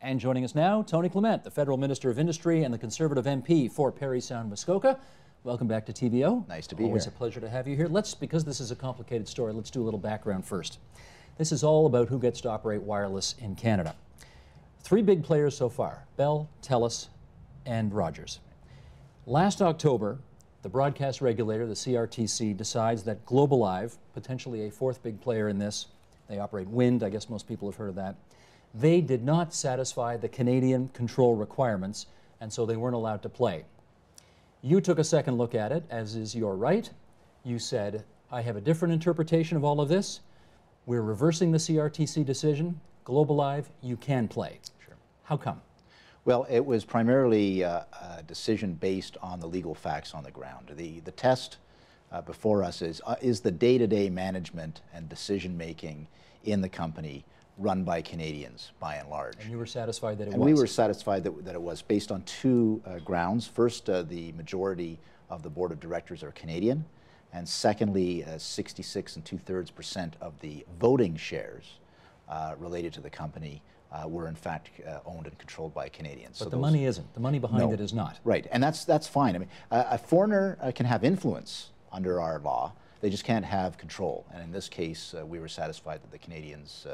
And joining us now, Tony Clement, the Federal Minister of Industry and the Conservative MP for Parry Sound Muskoka. Welcome back to TVO. Nice to be here. Always a pleasure to have you here. Let's, because this is a complicated story, let's do a little background first. This is all about who gets to operate wireless in Canada. Three big players so far, Bell, Telus, and Rogers. Last October, the broadcast regulator, the CRTC, decides that Globalive, potentially a fourth big player in this, they operate WIND, I guess most people have heard of that, they did not satisfy the Canadian control requirements, and so they weren't allowed to play. You took a second look at it, as is your right. You said, I have a different interpretation of all of this. We're reversing the CRTC decision. Globalive, you can play. Sure. How come? Well, it was primarily a decision based on the legal facts on the ground. The test before us is the day-to-day management and decision-making in the company run by Canadians, by and large. And you were satisfied that it was? And we were satisfied that it was, based on two grounds. First, the majority of the board of directors are Canadian. And secondly, 66 2/3% of the voting shares related to the company were in fact owned and controlled by Canadians. But so the money isn't. The money behind it is not. Right, and that's fine. I mean, a foreigner can have influence under our law. They just can't have control. And in this case, we were satisfied that the Canadians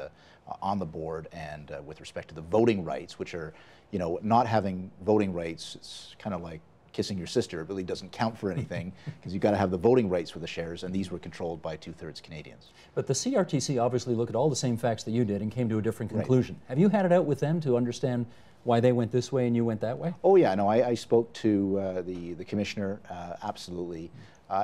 on the board and with respect to the voting rights, which are, you know, not having voting rights, it's kind of like kissing your sister. It really doesn't count for anything because you've got to have the voting rights for the shares, and these were controlled by 2/3 Canadians. But the CRTC obviously looked at all the same facts that you did and came to a different conclusion. Right. Have you had it out with them to understand why they went this way and you went that way? Oh yeah, no, I spoke to the commissioner, absolutely.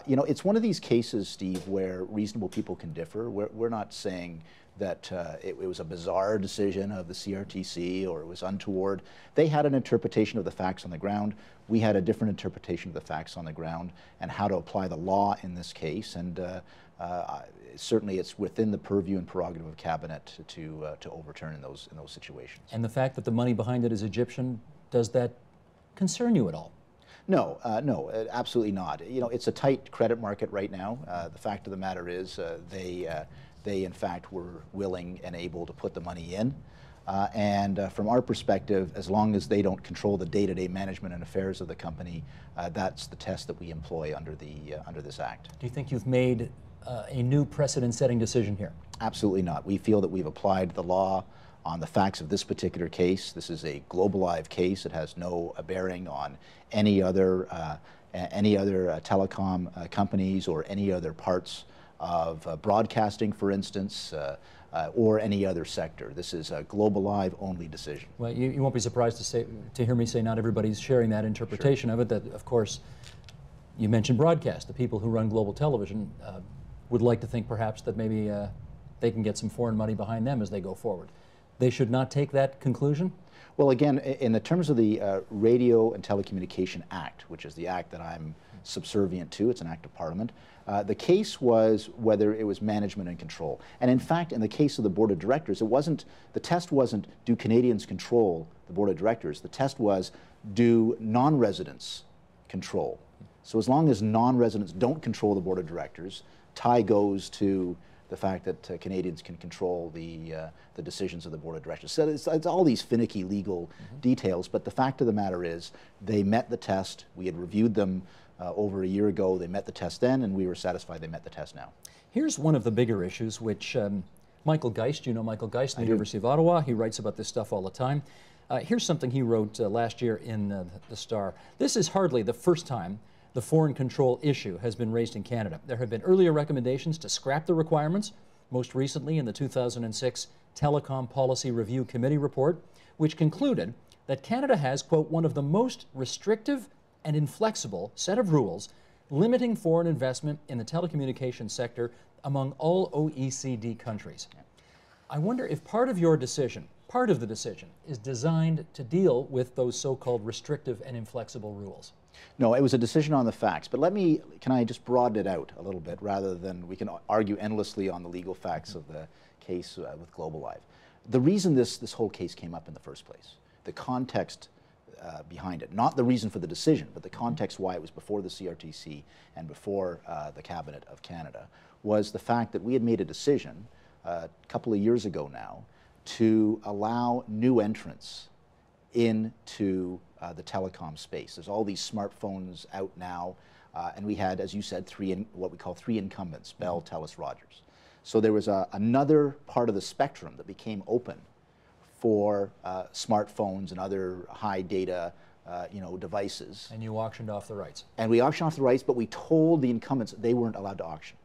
You know, it's one of these cases, Steve, where reasonable people can differ. We're not saying that it was a bizarre decision of the CRTC or it was untoward. They had an interpretation of the facts on the ground. We had a different interpretation of the facts on the ground and how to apply the law in this case. And certainly, it's within the purview and prerogative of cabinet to overturn in those situations. And the fact that the money behind it is Egyptian, does that concern you at all? No, no, absolutely not. You know, it's a tight credit market right now. The fact of the matter is, they in fact were willing and able to put the money in. From our perspective, as long as they don't control the day-to-day management and affairs of the company, that's the test that we employ under the under this act. Do you think you've made a new precedent-setting decision here? Absolutely not. We feel that we've applied the law on the facts of this particular case. This is a Globalive case. It has no bearing on any other telecom companies or any other parts of broadcasting, for instance, or any other sector. This is a Globalive only decision. Well, you won't be surprised to hear me say not everybody's sharing that interpretation of it. That, of course, you mentioned broadcast. The people who run global television would like to think perhaps that maybe they can get some foreign money behind them as they go forward. They should not take that conclusion? Well, again, in the terms of the Radio and Telecommunication Act, which is the act that I'm subservient to, it's an act of parliament, the case was whether it was management and control. And in fact, in the case of the board of directors, it wasn't, the test wasn't, do Canadians control the board of directors? The test was, do non-residents control? So as long as non-residents don't control the board of directors, tie goes to the fact that Canadians can control the decisions of the board of directors. So it's all these finicky legal details, but the fact of the matter is they met the test. We had reviewed them over a year ago. They met the test then, and we were satisfied they met the test now. Here's one of the bigger issues, which Michael Geist, you know Michael Geist, the University of Ottawa. He writes about this stuff all the time. Here's something he wrote last year in the Star. This is hardly the first time the foreign control issue has been raised in Canada. There have been earlier recommendations to scrap the requirements, most recently in the 2006 Telecom Policy Review Committee report, which concluded that Canada has, quote, one of the most restrictive and inflexible set of rules limiting foreign investment in the telecommunications sector among all OECD countries. I wonder if part of your decision, part of the decision, is designed to deal with those so-called restrictive and inflexible rules. No, it was a decision on the facts, but can I just broaden it out a little bit rather than we can argue endlessly on the legal facts of the case with Globalive. The reason this whole case came up in the first place, the context behind it, not the reason for the decision, but the context why it was before the CRTC and before the Cabinet of Canada, was the fact that we had made a decision a couple of years ago now to allow new entrants into the telecom space. There's all these smartphones out now, and we had, as you said, what we call three incumbents, Bell, Telus, Rogers. So there was another part of the spectrum that became open for smartphones and other high data devices. And you auctioned off the rights. And we auctioned off the rights, but we told the incumbents they weren't allowed to auction.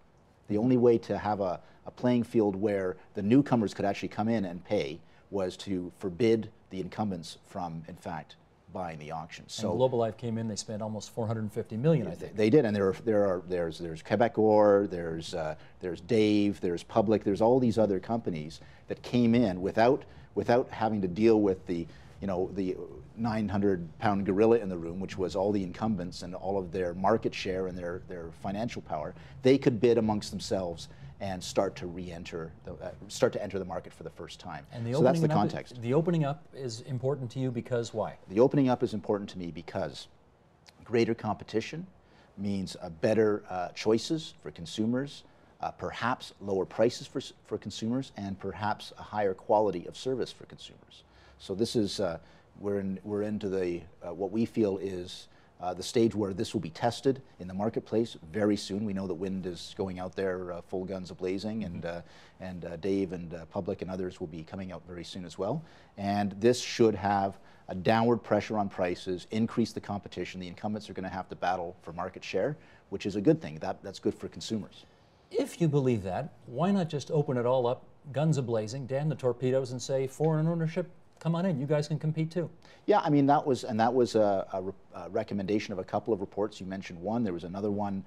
The only way to have a playing field where the newcomers could actually come in and pay was to forbid the incumbents from, in fact, buying the auction. So and Globalive came in; they spent almost $450 million, I think. They did, and there's Quebecor, there's Dave, there's Public, there's all these other companies that came in without having to deal with the the 900-pound gorilla in the room, which was all the incumbents and all of their market share and their financial power. They could bid amongst themselves and start to re-enter, start to enter the market for the first time. And so that's the context. The opening up is important to you because why? The opening up is important to me because greater competition means better choices for consumers, perhaps lower prices for consumers, and perhaps a higher quality of service for consumers. So this is we're into the what we feel is the stage where this will be tested in the marketplace very soon. We know that WIND is going out there full guns a-blazing, and Dave and Public and others will be coming out very soon as well. And this should have a downward pressure on prices, increase the competition. The incumbents are going to have to battle for market share, which is a good thing. That's good for consumers. If you believe that, why not just open it all up, guns a-blazing, damn the torpedoes, and say foreign ownership? Come on in, you guys can compete too. Yeah, I mean, that was a recommendation of a couple of reports. You mentioned one. There was another one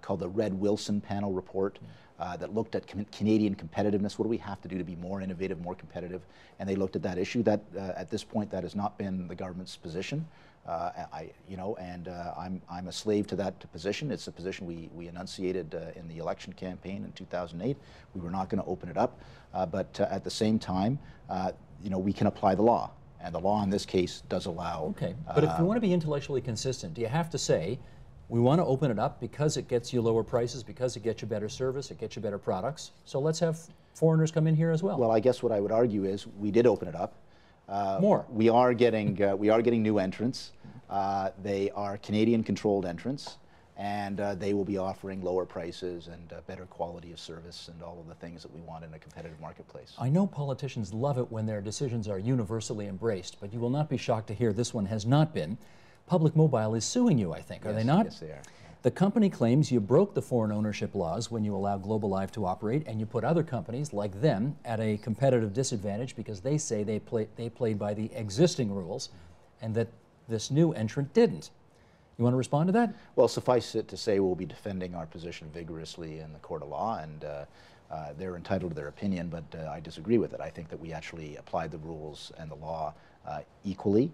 called the Red Wilson Panel Report that looked at Canadian competitiveness. What do we have to do to be more innovative, more competitive? And they looked at that issue. That at this point, that has not been the government's position. I'm a slave to that position. It's a position we enunciated in the election campaign in 2008. We were not going to open it up, but at the same time, we can apply the law, and the law in this case does allow. Okay, but if you want to be intellectually consistent, do you have to say, we want to open it up because it gets you lower prices, because it gets you better service, it gets you better products, so let's have foreigners come in here as well? Well, I guess what I would argue is we did open it up. More. We are getting new entrants. They are Canadian-controlled entrants, and they will be offering lower prices and better quality of service and all of the things that we want in a competitive marketplace. I know politicians love it when their decisions are universally embraced, but you will not be shocked to hear this one has not been. Public Mobile is suing you, I think, are they not? Yes, they are. Yeah. The company claims you broke the foreign ownership laws when you allowed Globalive to operate, and you put other companies like them at a competitive disadvantage because they say they played by the existing rules and that this new entrant didn't. You want to respond to that? Well, suffice it to say we'll be defending our position vigorously in the court of law, and they're entitled to their opinion, but I disagree with it. I think that we actually applied the rules and the law equally.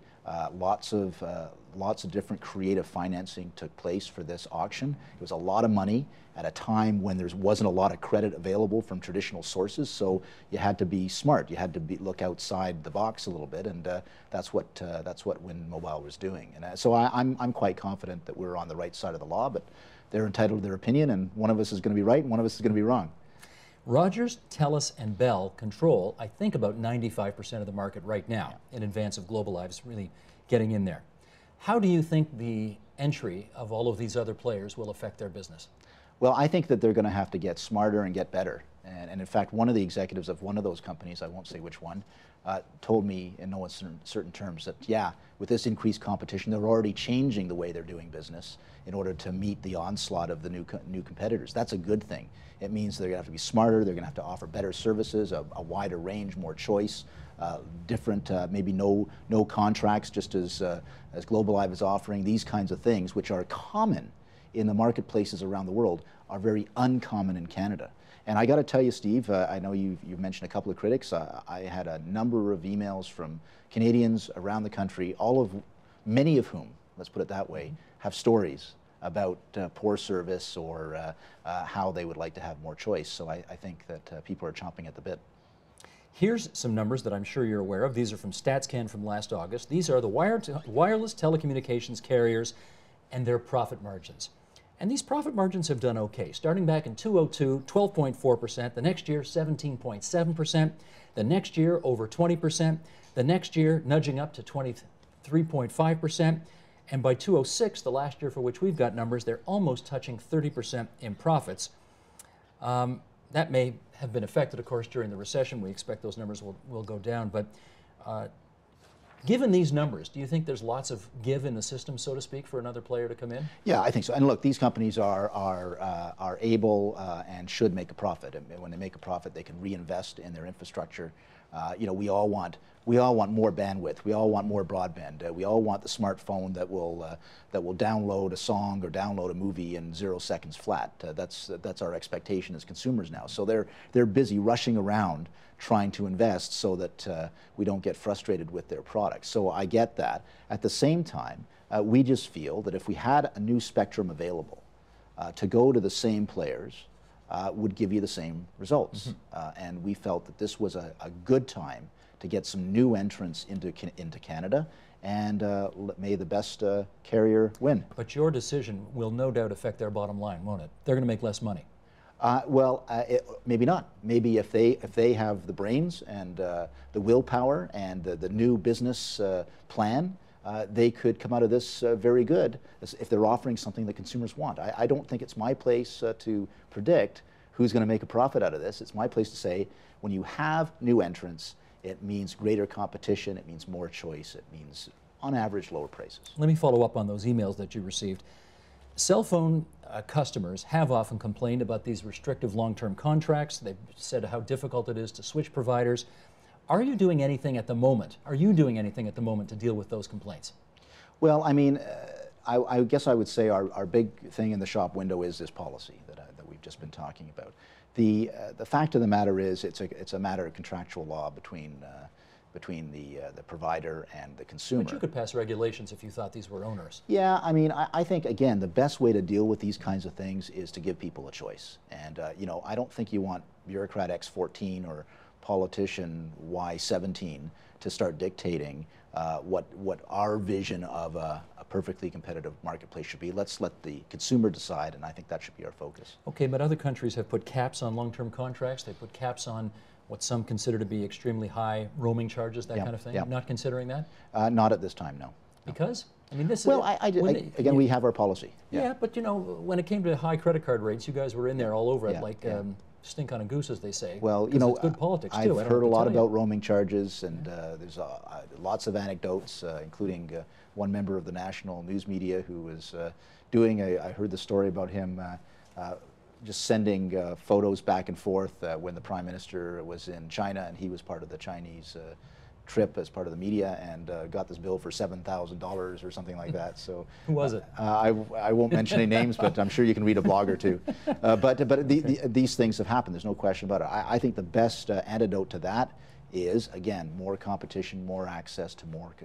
Lots of different creative financing took place for this auction. It was a lot of money at a time when there wasn't a lot of credit available from traditional sources, so you had to be smart. You had to look outside the box a little bit, and that's what WIND Mobile was doing. And so I'm quite confident that we're on the right side of the law, but they're entitled to their opinion, and one of us is going to be right and one of us is going to be wrong. Rogers, Telus, and Bell control, I think, about 95% of the market right now in advance of Globalive's really getting in there. How do you think the entry of all of these other players will affect their business? Well, I think that they're going to have to get smarter and get better. And in fact, one of the executives of one of those companies, I won't say which one, told me in no uncertain terms that, yeah, with this increased competition, they're already changing the way they're doing business in order to meet the onslaught of the new competitors. That's a good thing. It means they're going to have to be smarter, they're going to have to offer better services, a wider range, more choice, different, maybe no contracts, just as Globalive is offering. These kinds of things, which are common in the marketplaces around the world, are very uncommon in Canada. And I got to tell you, Steve, I know you've mentioned a couple of critics. I had a number of emails from Canadians around the country, many of whom, let's put it that way, have stories about poor service or how they would like to have more choice. So I think that people are chomping at the bit. Here's some numbers that I'm sure you're aware of. These are from StatsCan from last August. These are the wireless telecommunications carriers and their profit margins. And these profit margins have done okay. Starting back in 2002, 12.4%, the next year 17.7%, the next year over 20%, the next year nudging up to 23.5%, and by 2006, the last year for which we've got numbers, they're almost touching 30% in profits. That may have been affected, of course, during the recession. We expect those numbers will go down, but given these numbers, do you think there's lots of give in the system, so to speak, for another player to come in? Yeah, I think so. And look, these companies are able and should make a profit. And when they make a profit, they can reinvest in their infrastructure. You know, we all want more bandwidth. We all want more broadband. We all want the smartphone that will download a song or download a movie in 0 seconds flat. That's our expectation as consumers now. So they're busy rushing around trying to invest so that we don't get frustrated with their products. So I get that. At the same time, we just feel that if we had a new spectrum available to go to the same players, would give you the same results. Mm-hmm. And we felt that this was a good time to get some new entrants into Canada, and may the best carrier win. But your decision will no doubt affect their bottom line, won't it? They're going to make less money. Maybe not. Maybe if they have the brains and the willpower and the new business plan, they could come out of this very good if they're offering something that consumers want. I don't think it's my place to predict who's going to make a profit out of this. It's my place to say, when you have new entrants, it means greater competition, it means more choice, it means, on average, lower prices. Let me follow up on those emails that you received. Cell phone customers have often complained about these restrictive long-term contracts. They've said how difficult it is to switch providers. Are you doing anything at the moment? Are you doing anything at the moment to deal with those complaints? Well, I mean, I guess I would say our big thing in the shop window is this policy that we've just been talking about. The fact of the matter is, it's a matter of contractual law between the provider and the consumer. But you could pass regulations if you thought these were onerous. Yeah, I mean, I think, again, the best way to deal with these kinds of things is to give people a choice. And, you know, I don't think you want bureaucrat X14 or politician Y17 to start dictating what our vision of a perfectly competitive marketplace should be. Let's let the consumer decide, and I think that should be our focus. Okay, but other countries have put caps on long-term contracts. They put caps on what some consider to be extremely high roaming charges, that kind of thing. Not considering that? Not at this time, no. Because? I mean, this well, is... Well, again, we have our policy. Yeah, but you know, when it came to high credit card rates, you guys were in there all over it, like... Stink on a goose, as they say. Well, you know, it's good politics, too. I've heard a lot about roaming charges, and there's lots of anecdotes, including one member of the national news media who was I heard the story about him just sending photos back and forth when the prime minister was in China, and he was part of the Chinese trip as part of the media, and got this bill for $7,000 or something like that. So who was it? I won't mention any names, but I'm sure you can read a blog or two. These things have happened. There's no question about it. I think the best antidote to that is, again, more competition, more access to more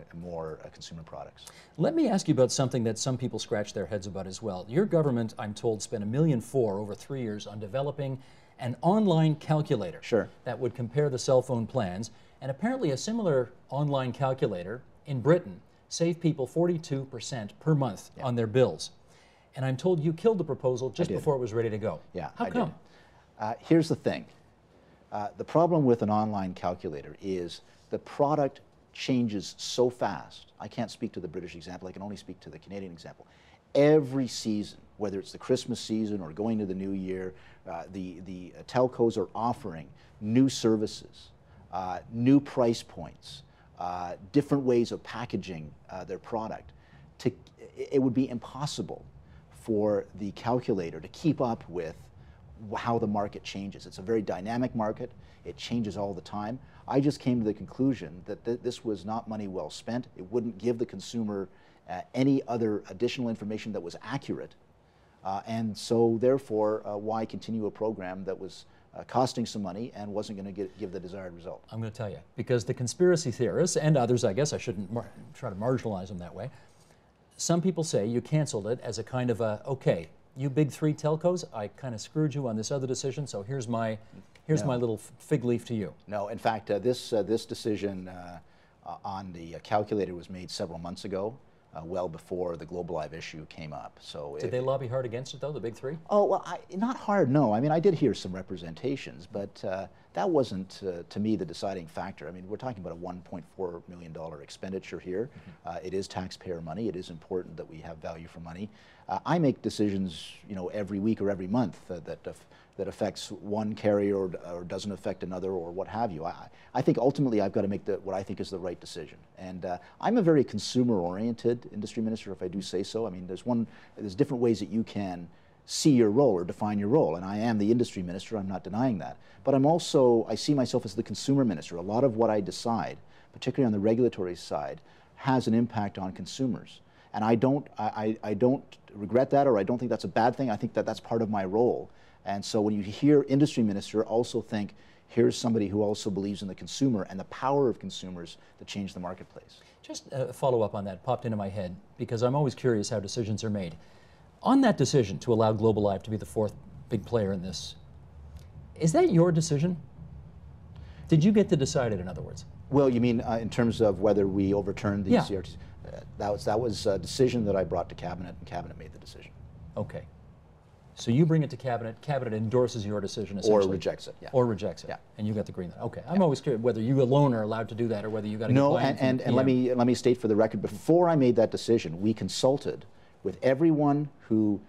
consumer products. Let me ask you about something that some people scratch their heads about as well. Your government, I'm told, spent $1.4 million over 3 years on developing an online calculator that would compare the cell phone plans. And apparently a similar online calculator in Britain saved people 42% per month on their bills. And I'm told you killed the proposal just before it was ready to go. Yeah, how come? Here's the thing. The problem with an online calculator is the product changes so fast. I can't speak to the British example. I can only speak to the Canadian example. Every season, whether it's the Christmas season or going to the New Year, the telcos are offering new services. New price points, different ways of packaging their product. It would be impossible for the calculator to keep up with how the market changes. It's a very dynamic market. It changes all the time. I just came to the conclusion that this was not money well spent. It wouldn't give the consumer any other additional information that was accurate. And so, therefore, why continue a program that was costing some money and wasn't going to give the desired result? I'm going to tell you, because the conspiracy theorists and others, I guess I shouldn't try to marginalize them that way, some people say you canceled it as a kind of a, okay, you big three telcos, I kind of screwed you on this other decision, so here's my little fig leaf to you. No, in fact, this decision on the calculator was made several months ago. well before the Globalive issue came up. So did they lobby hard against it, though, the big three? Oh, well, not hard, no. I mean, I did hear some representations, but that wasn't, to me, the deciding factor. I mean, we're talking about a $1.4 million expenditure here. Mm-hmm. It is taxpayer money. It is important that we have value for money. I make decisions, you know, every week or every month that affects one carrier or doesn't affect another or what have you. I think ultimately I've got to make what I think is the right decision. And I'm a very consumer-oriented industry minister, if I do say so. I mean, there's different ways that you can see your role or define your role. And I am the industry minister, I'm not denying that. But I'm also, I see myself as the consumer minister. A lot of what I decide, particularly on the regulatory side, has an impact on consumers. And I don't regret that, or I don't think that's a bad thing. I think that that's part of my role. And so when you hear industry minister, also think, here's somebody who also believes in the consumer and the power of consumers to change the marketplace. Just a follow-up on that popped into my head, because I'm always curious how decisions are made. On that decision to allow Globalive to be the fourth big player in this, is that your decision? Did you get to decide it, in other words? Well, you mean in terms of whether we overturned the CRTC? That was a decision that I brought to Cabinet, and Cabinet made the decision. Okay. So you bring it to Cabinet, Cabinet endorses your decision essentially. Or rejects it, yeah. Or rejects it, yeah. And you got the green light. Okay, I'm always curious whether you alone are allowed to do that or whether you got to get buy-in. No, and let me state for the record, before I made that decision, we consulted with everyone who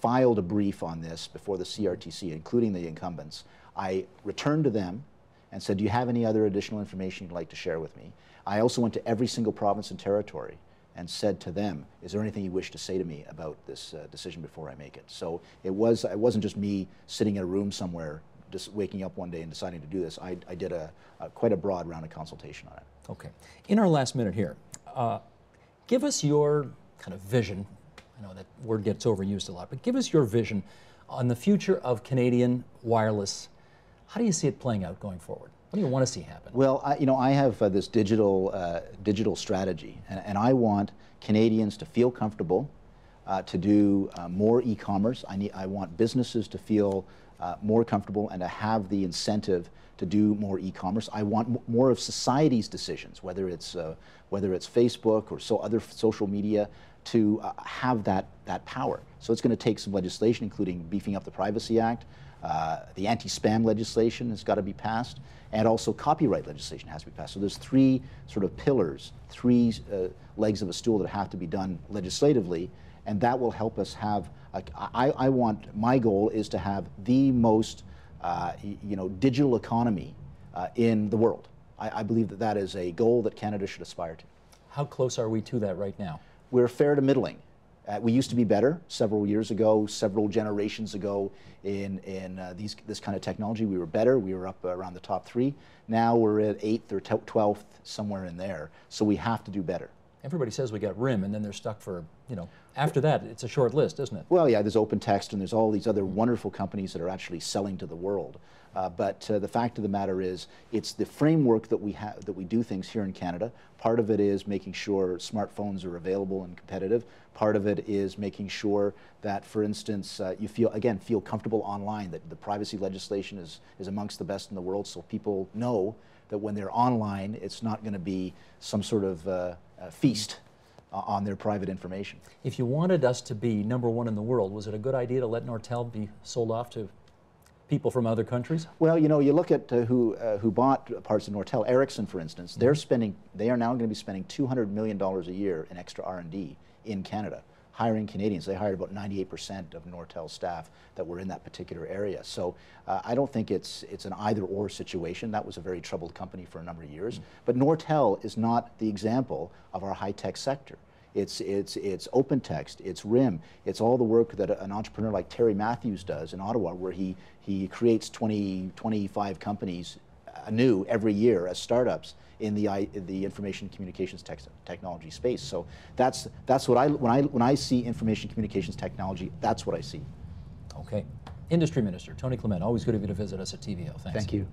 filed a brief on this before the CRTC, including the incumbents. I returned to them and said, do you have any other additional information you'd like to share with me? I also went to every single province and territory and said to them, is there anything you wish to say to me about this decision before I make it? So it wasn't just me sitting in a room somewhere, just waking up one day and deciding to do this. I did quite a broad round of consultation on it. Okay. In our last minute here, give us your kind of vision. I know that word gets overused a lot, but give us your vision on the future of Canadian wireless. How do you see it playing out going forward? What do you want to see happen? Well, you know, I have this digital strategy, and I want Canadians to feel comfortable to do more e-commerce. I want businesses to feel more comfortable and to have the incentive to do more e-commerce. I want more of society's decisions, whether it's Facebook or other social media, to have that power. So it's going to take some legislation, including beefing up the Privacy Act. The anti-spam legislation has got to be passed, and also copyright legislation has to be passed. So there's three sort of pillars, three legs of a stool that have to be done legislatively, and that will help us have, my goal is to have the most, digital economy in the world. I believe that is a goal that Canada should aspire to. How close are we to that right now? We're fair to middling. We used to be better several years ago, several generations ago in this kind of technology. We were better. We were up around the top three. Now we're at 8th or 12th, somewhere in there. So we have to do better. Everybody says we got RIM, and then they're stuck for, you know, after that, it's a short list, isn't it? Well, yeah, there's OpenText, and there's all these other wonderful companies that are actually selling to the world. But the fact of the matter is, it's the framework that we have, that we do things here in Canada. Part of it is making sure smartphones are available and competitive. Part of it is making sure that, for instance, you feel comfortable online, that the privacy legislation is amongst the best in the world, so people know that when they're online, it's not going to be some sort of feast on their private information. If you wanted us to be #1 in the world, was it a good idea to let Nortel be sold off to people from other countries? Well, you know, you look at who bought parts of Nortel. Ericsson, for instance, mm-hmm. They are now going to be spending $200 million a year in extra R&D in Canada, hiring Canadians. They hired about 98% of Nortel staff that were in that particular area. So I don't think it's an either-or situation. That was a very troubled company for a number of years. Mm-hmm. But Nortel is not the example of our high-tech sector. It's OpenText, it's RIM, it's all the work that an entrepreneur like Terry Matthews does in Ottawa, where he creates 20, 25 companies anew every year as startups in the information communications technology space. So that's what when I see information communications technology, that's what I see. Okay. Industry Minister Tony Clement, always good of you to visit us at TVO. Thanks. Thank you.